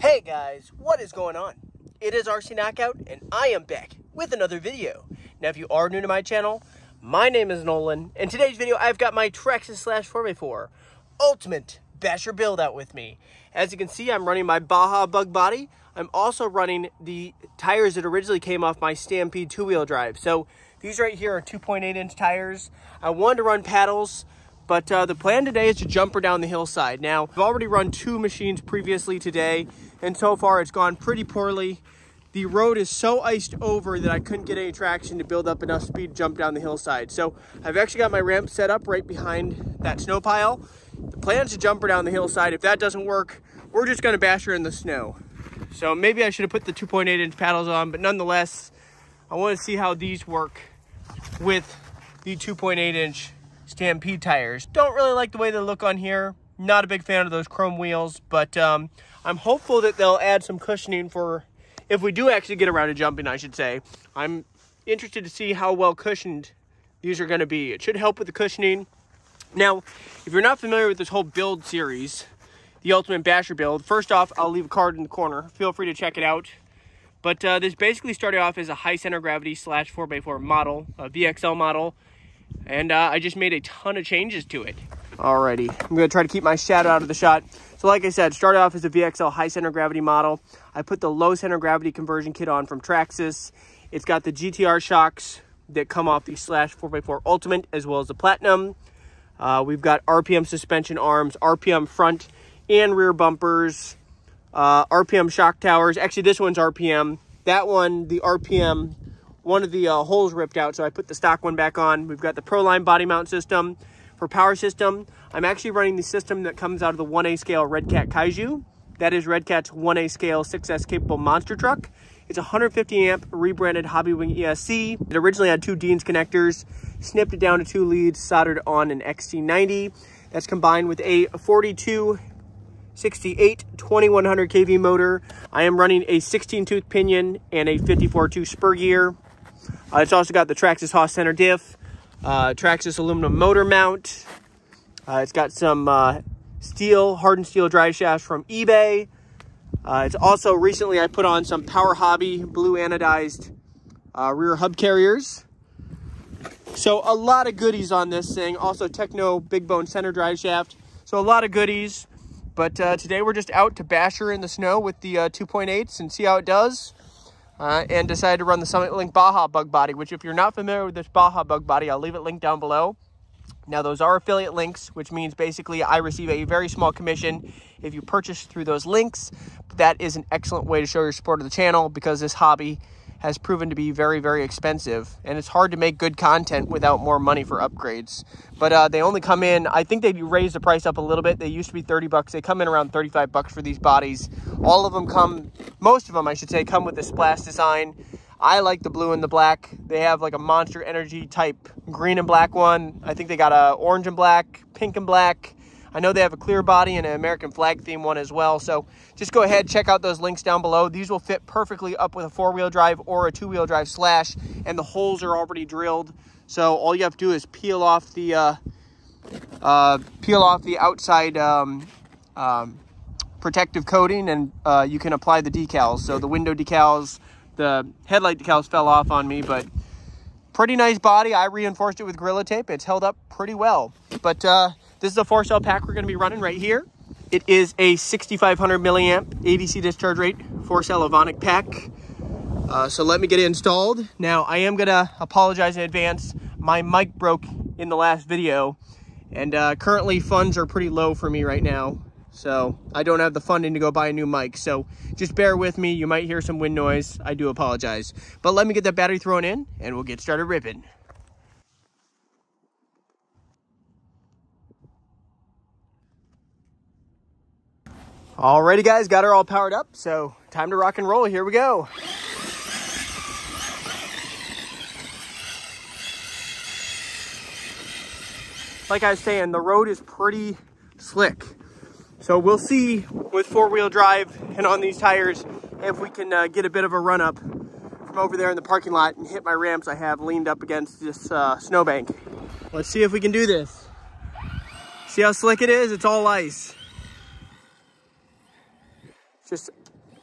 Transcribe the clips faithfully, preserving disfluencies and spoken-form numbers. Hey guys, what is going on? It is R C Knockout and I am back with another video. Now if you are new to my channel, my name is Nolan, and today's video I've got my Traxxas Slash four by four Ultimate Basher Build Out with me. As you can see, I'm running my Baja Bug Body. I'm also running the tires that originally came off my Stampede two-wheel drive. So these right here are two point eight inch tires. I wanted to run paddles, but uh, the plan today is to jumper down the hillside. Now, I've already run two machines previously today, and so far it's gone pretty poorly. The road is so iced over that I couldn't get any traction to build up enough speed to jump down the hillside. So I've actually got my ramp set up right behind that snow pile. The plan is to jumper down the hillside. If that doesn't work, we're just gonna bash her in the snow. So maybe I should have put the two point eight inch paddles on, but nonetheless, I wanna see how these work with the two point eight inch Stampede tires. Don't really like the way they look on here. Not a big fan of those chrome wheels, but um, I'm hopeful that they'll add some cushioning for if we do actually get around to jumping, I should say. I'm interested to see how well cushioned these are gonna be. It should help with the cushioning. Now, if you're not familiar with this whole build series, the Ultimate Basher build, first off, I'll leave a card in the corner. Feel free to check it out. But uh, this basically started off as a high center gravity slash four by four model, a V X L model. And uh, I just made a ton of changes to it. Alrighty, I'm gonna try to keep my shadow out of the shot. So like I said, started off as a V X L high center gravity model. I put the low center gravity conversion kit on from Traxxas. It's got the G T R shocks that come off the Slash four by four Ultimate as well as the Platinum. Uh, we've got R P M suspension arms, R P M front and rear bumpers, uh, R P M shock towers. Actually, this one's R P M. That one, the R P M, one of the uh, holes ripped out, so I put the stock one back on. We've got the ProLine body mount system. For power system, I'm actually running the system that comes out of the one A scale Redcat Kaiju. That is Redcat's one A scale six S capable monster truck. It's one hundred fifty amp rebranded Hobbywing E S C. It originally had two Deans connectors, snipped it down to two leads, soldered on an X T ninety. That's combined with a forty-two sixty-eight twenty-one hundred K V motor. I am running a sixteen tooth pinion and a fifty-four tooth spur gear. Uh, it's also got the Traxxas Hoss Center diff, uh, Traxxas aluminum motor mount. Uh, it's got some uh, steel, hardened steel drive shafts from eBay. Uh, it's also recently I put on some Power Hobby blue anodized uh, rear hub carriers. So a lot of goodies on this thing. Also Techno Big Bone Center drive shaft. So a lot of goodies. But uh, today we're just out to bash her in the snow with the uh, two point eights and see how it does. Uh, and decided to run the Summit Link Baja Bug Body, which if you're not familiar with this Baja Bug Body, I'll leave it linked down below. Now those are affiliate links, which means basically I receive a very small commission if you purchase through those links. That is an excellent way to show your support of the channel because this hobby has proven to be very, very expensive. And it's hard to make good content without more money for upgrades. But uh, they only come in, I think they raised the price up a little bit. They used to be thirty bucks. They come in around thirty-five bucks for these bodies. All of them come, most of them, I should say, come with this splash design. I like the blue and the black. They have like a Monster Energy type green and black one. I think they got a orange and black, pink and black. I know they have a clear body and an American flag theme one as well. So just go ahead, check out those links down below. These will fit perfectly up with a four-wheel drive or a two-wheel drive slash, and the holes are already drilled. So all you have to do is peel off the uh, uh, peel off the outside um, um, protective coating, and uh, you can apply the decals. So the window decals, the headlight decals fell off on me, but pretty nice body. I reinforced it with Gorilla tape. It's held up pretty well, but. Uh, This is a four cell pack we're going to be running right here. It is a sixty-five hundred milliamp A D C discharge rate four cell Avonic pack. Uh, so let me get it installed. Now, I am going to apologize in advance. My mic broke in the last video, and uh, currently funds are pretty low for me right now. So I don't have the funding to go buy a new mic. So just bear with me. You might hear some wind noise. I do apologize. But let me get that battery thrown in, and we'll get started ripping. Alrighty guys, got her all powered up, so time to rock and roll. Here we go. Like I was saying, the road is pretty slick. So we'll see with four-wheel drive and on these tires if we can uh, get a bit of a run-up from over there in the parking lot and hit my ramps I have leaned up against this uh, snowbank. Let's see if we can do this. See how slick it is? It's all ice. Just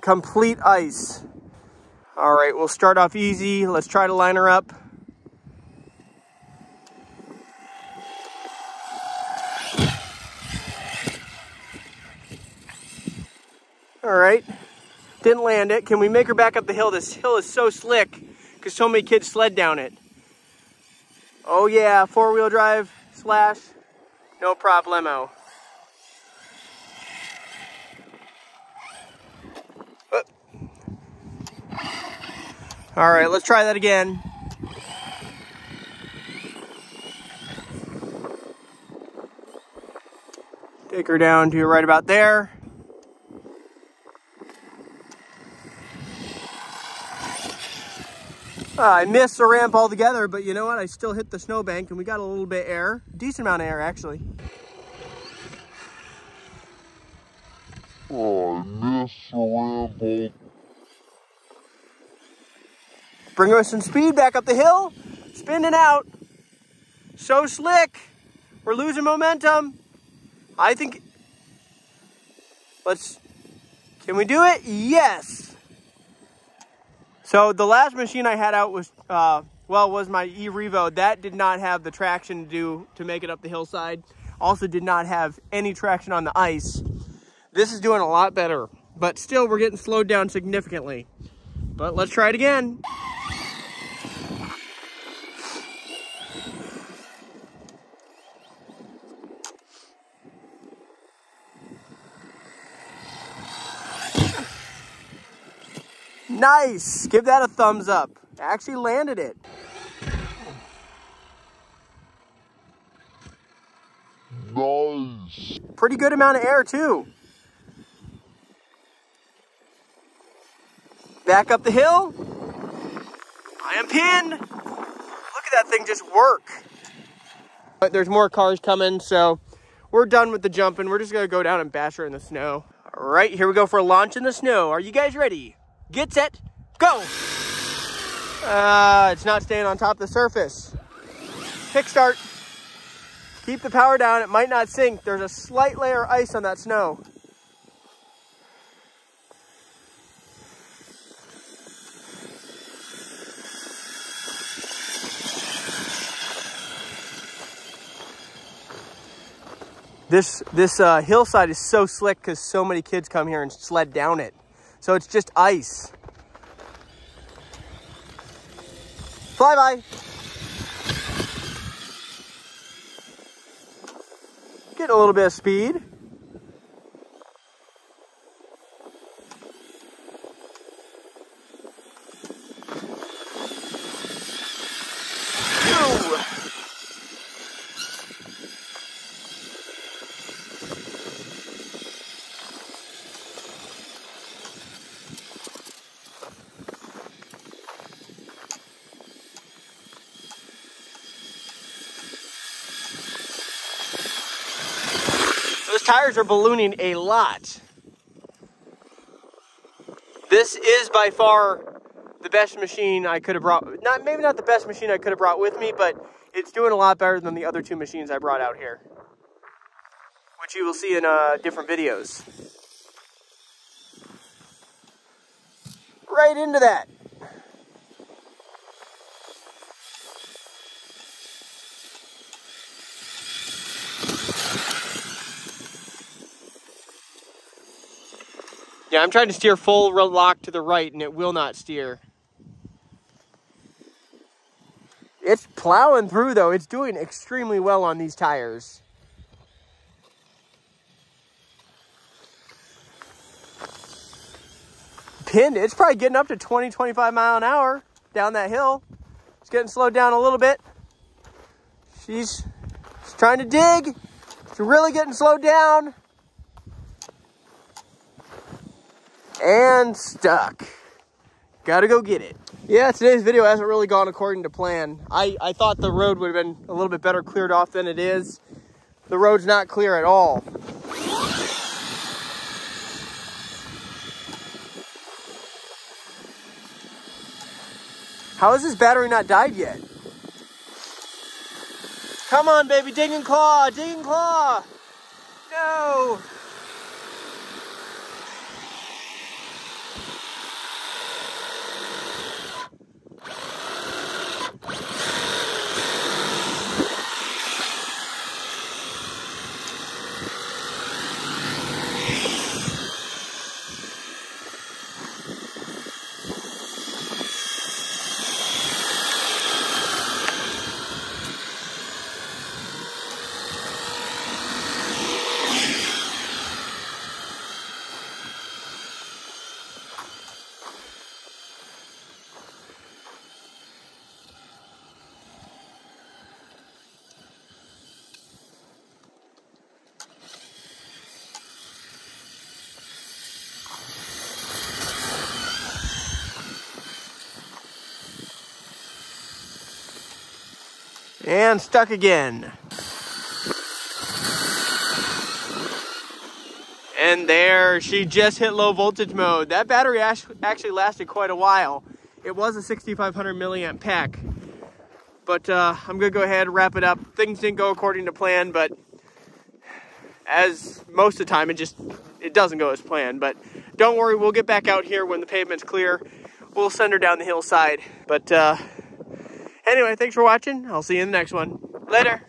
complete ice. All right, we'll start off easy. Let's try to line her up. All right, didn't land it. Can we make her back up the hill? This hill is so slick because so many kids sled down it. Oh yeah, four-wheel drive slash, no problemo. All right, let's try that again. Take her down to right about there. Uh, I missed the ramp altogether, but you know what? I still hit the snowbank and we got a little bit of air. Decent amount of air, actually. Oh, I missed the ramp altogether. Bring us some speed back up the hill, spinning out. So slick, we're losing momentum. I think, let's, can we do it? Yes. So the last machine I had out was, uh, well, was my E-Revo. That did not have the traction to do to make it up the hillside. Also did not have any traction on the ice. This is doing a lot better, but still we're getting slowed down significantly. But let's try it again. Nice, give that a thumbs up. Actually landed it. Nice. Pretty good amount of air too. Back up the hill. I am pinned. Look at that thing just work. But there's more cars coming, so we're done with the jumping. We're just gonna go down and bash her in the snow. All right, here we go for a launch in the snow. Are you guys ready? Get set, go. Uh, it's not staying on top of the surface. Kick start. Keep the power down, it might not sink. There's a slight layer of ice on that snow. This, this uh, hillside is so slick because so many kids come here and sled down it. So it's just ice. Fly-by. Getting a little bit of speed. Tires are ballooning a lot. This is by far the best machine I could have brought. Not maybe not the best machine I could have brought with me, but it's doing a lot better than the other two machines I brought out here, which you will see in uh, different videos. Right into that. Yeah, I'm trying to steer full lock to the right and it will not steer. It's plowing through though. It's doing extremely well on these tires. Pinned, it's probably getting up to twenty, twenty-five mile an hour down that hill. It's getting slowed down a little bit. She's, she's trying to dig. She's really getting slowed down. And stuck. Gotta go get it. Yeah, today's video hasn't really gone according to plan. I, I thought the road would have been a little bit better cleared off than it is. The road's not clear at all. How has this battery not died yet? Come on, baby, dig and claw, dig and claw. No. And stuck again. And there, she just hit low voltage mode. That battery actually lasted quite a while. It was a sixty-five hundred milliamp pack. But uh, I'm gonna go ahead and wrap it up. Things didn't go according to plan, but as most of the time, it just, it doesn't go as planned. But don't worry, we'll get back out here when the pavement's clear. We'll send her down the hillside. But uh, anyway, thanks for watching. I'll see you in the next one. Later.